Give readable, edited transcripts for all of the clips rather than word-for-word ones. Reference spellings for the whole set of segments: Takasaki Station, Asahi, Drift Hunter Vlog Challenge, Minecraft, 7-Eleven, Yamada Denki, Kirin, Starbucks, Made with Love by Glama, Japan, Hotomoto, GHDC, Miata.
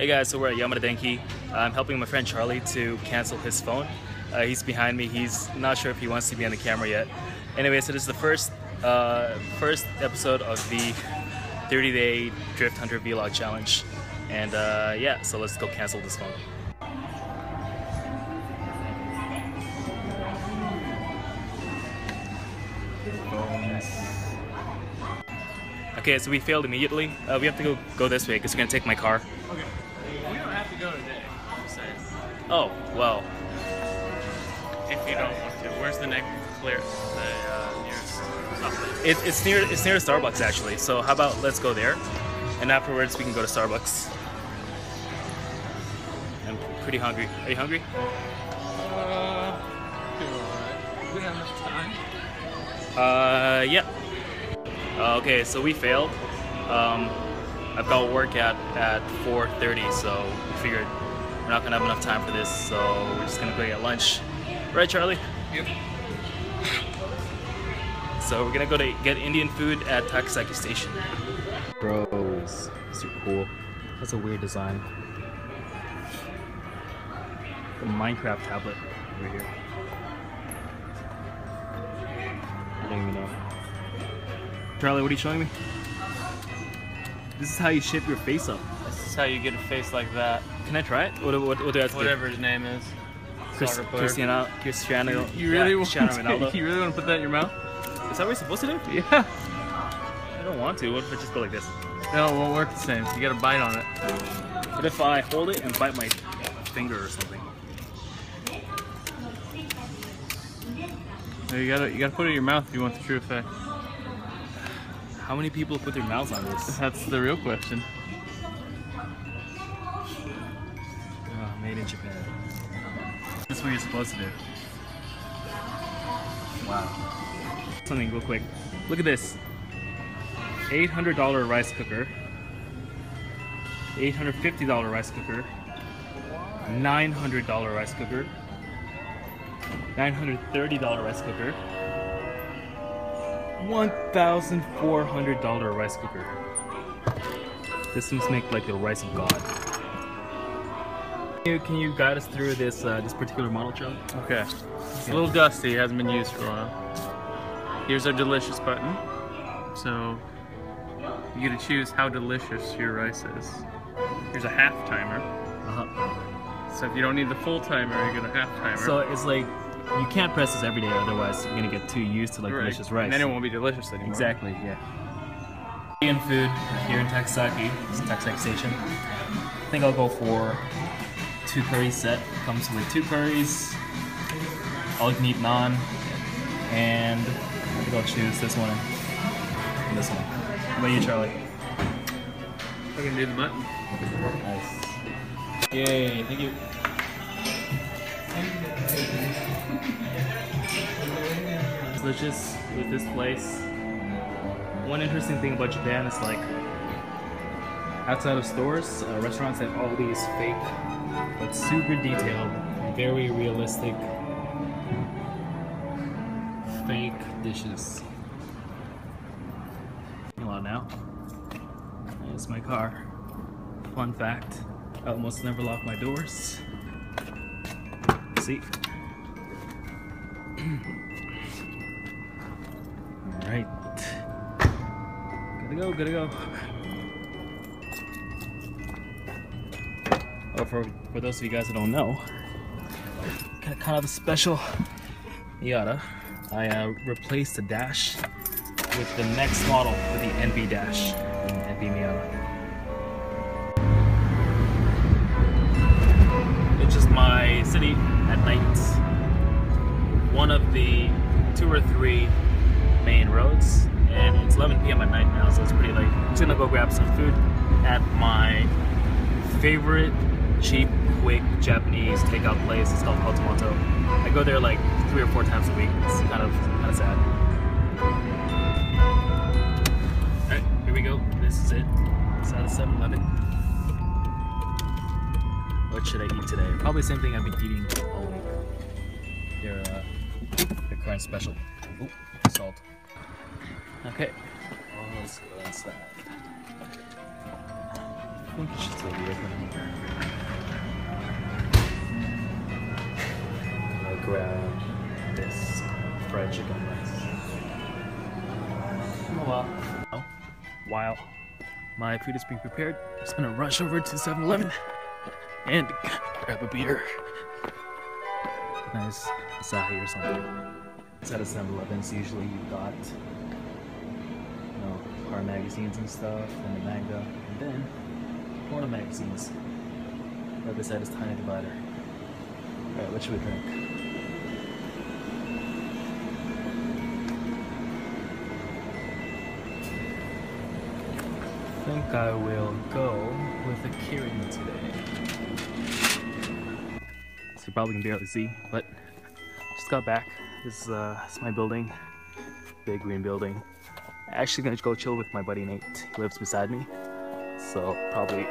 Hey guys, so we're at Yamada Denki. I'm helping my friend Charlie to cancel his phone. He's behind me. He's not sure if he wants to be on the camera yet. Anyway, so this is the first episode of the 30-day Drift Hunter Vlog Challenge. And yeah, so let's go cancel this phone. Okay, so we failed immediately. We have to go this way because we're gonna take my car. Okay. We don't have to go today. Oh, well. If you don't want to, where's the next nearest? It's near Starbucks actually. So how about let's go there, and afterwards we can go to Starbucks. I'm pretty hungry. Are you hungry? Do we have much time? Yeah. Okay, so we failed. I've got work at 4:30, so we figured we're not gonna have enough time for this, so we're just gonna go get lunch. Right, Charlie? Yep. So we're gonna go to get Indian food at Takasaki Station. Bros, super cool. That's a weird design. The Minecraft tablet over here. I don't even know. Charlie, what are you showing me? This is how you shape your face up. This is how you get a face like that. Can I try it? What do I have to Whatever do? His name is. Cristiano. You really want to put that in your mouth? Is that what you're supposed to do? Yeah. I don't want to. What if I just go like this? No, it won't work the same. You gotta bite on it. What if I hold it and bite my finger or something? No, you gotta put it in your mouth if you want the true effect. How many people put their mouths on this? That's the real question. Oh, made in Japan. That's what you're supposed to do. Wow. Something real quick. Look at this. $800 rice cooker. $850 rice cooker. $900 rice cooker. $930 rice cooker. $1,400 rice cooker. This seems to make like the rice of God. Can you guide us through this this particular model, Charlie? Okay. It's a little dusty. It hasn't been used for a while. Here's our delicious button. So you get to choose how delicious your rice is. Here's a half timer. Uh-huh. So if you don't need the full timer, you get a half timer. So it's like, you can't press this every day, otherwise you're gonna get too used to like delicious rice. And then it won't be delicious anymore. Exactly, yeah. Indian food here in Takasaki. This is Takasaki Station. I think I'll go for 2 curry set. Comes with 2 curries, all you can eat naan, and I think I'll choose this one and this one. How about you, Charlie? I can do the button. Nice. Yay, thank you. Delicious with this place. One interesting thing about Japan is like outside of stores, restaurants have all these fake but super detailed, very realistic fake dishes. Hello now. There's my car. Fun fact, I almost never lock my doors. See? Alright. Gotta go. Oh, for those of you guys that don't know, got kind of a special Miata. I replaced the dash with the next model for the NV dash, NV Miata. It's just my city at night. One of the 2 or 3 main roads, and it's 11 p.m. at night now, so it's pretty late. I'm just gonna go grab some food at my favorite cheap, quick Japanese takeout place. It's called Hotomoto. I go there like 3 or 4 times a week. It's kind of sad. All right, here we go. This is it. It's out of 7-Eleven. What should I eat today? Probably the same thing I've been eating all week. Their current special. Ooh. Salt. Okay. Let's go inside. I think it should still be open. grab this fried chicken rice. Oh, wow. My food is being prepared. I'm just gonna rush over to 7-Eleven and grab a beer. Nice Asahi or something. It's at a 7-Eleven, so usually you've got, you know, car magazines and stuff, and the manga, and then porno magazines. The other side is Tiny Divider. Alright, what should we drink? I think I will go with a Kirin today. So you probably can barely see, but just got back. This is my building. Big green building. I'm actually gonna go chill with my buddy Nate. He lives beside me. So probably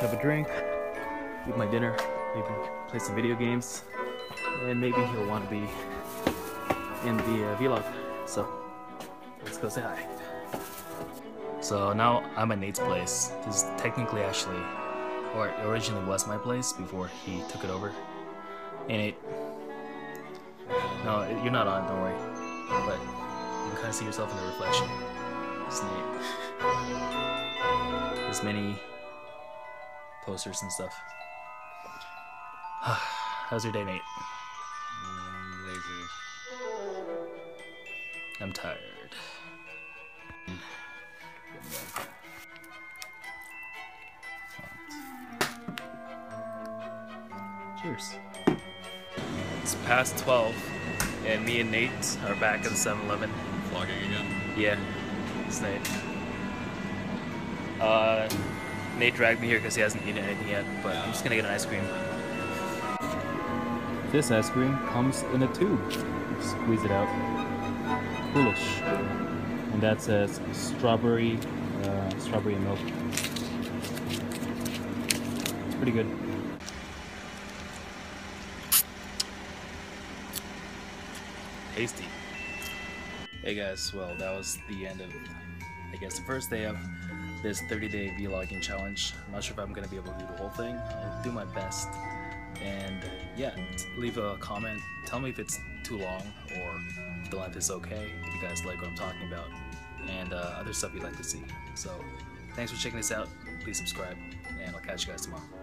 have a drink, eat my dinner, maybe play some video games, and maybe he'll want to be in the vlog. So let's go say hi. So now I'm at Nate's place. This is technically actually, or it originally was my place before he took it over. And it, no, you're not on, don't worry. But you can kind of see yourself in the reflection. It's Nate. There's many posters and stuff. How's your day, Nate? Lazy. I'm tired. Cheers. It's past 12, and me and Nate are back at the 7-Eleven. Vlogging again? Yeah, it's Nate. Nate dragged me here because he hasn't eaten anything yet, but I'm just gonna get an ice cream. This ice cream comes in a tube. Squeeze it out. Foolish. And that says strawberry, strawberry milk. It's pretty good. Tasty. Hey guys, well that was the end of, I guess, the first day of this 30-day vlogging challenge. I'm not sure if I'm gonna be able to do the whole thing. I'll do my best. And yeah, leave a comment, tell me if it's too long or the length is okay, if you guys like what I'm talking about, and other stuff you'd like to see. So thanks for checking this out, please subscribe, and I'll catch you guys tomorrow.